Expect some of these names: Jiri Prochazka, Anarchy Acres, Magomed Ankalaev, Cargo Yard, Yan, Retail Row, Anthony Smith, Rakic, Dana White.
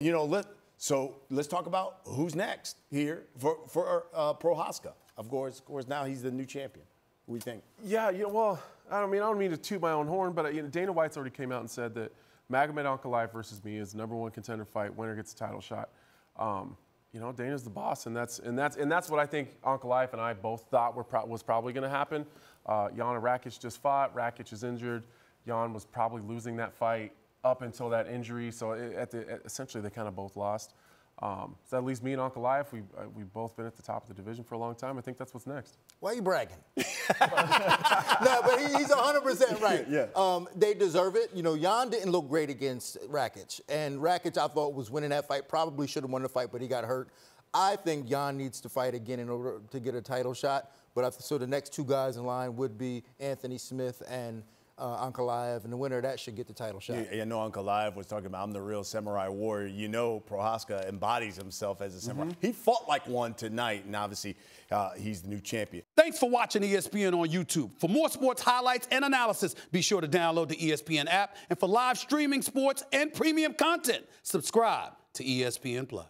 You know, let's talk about who's next here for Prochazka. Of course, now he's the new champion. What do you think? Yeah, you know, well, I don't mean to toot my own horn, but you know, Dana White's already came out and said that Magomed Ankalaev versus me is the #1 contender fight. Winner gets a title shot. You know, Dana's the boss, and that's what I think Ankalaev and I both thought was probably going to happen. Yan and Rakic just fought. Rakic is injured. Yan was probably losing that fight up until that injury, so essentially they kind of both lost. So that leaves me and Ankalaev. We've both been at the top of the division for a long time. I think that's what's next. Why are you bragging? No, but he's 100% right. Yeah. They deserve it. You know, Yan didn't look great against Rakic. And Rakic, I thought, was winning that fight. Probably should have won the fight, but he got hurt. I think Yan needs to fight again in order to get a title shot. But so the next two guys in line would be Anthony Smith and Ankalaev, and the winner of that should get the title shot. Yeah, I know Ankalaev was talking about, I'm the real samurai warrior. You know, Prochazka embodies himself as a samurai. He fought like one tonight, and obviously he's the new champion. Thanks for watching ESPN on YouTube. For more sports highlights and analysis, be sure to download the ESPN app. And for live streaming sports and premium content, subscribe to ESPN+.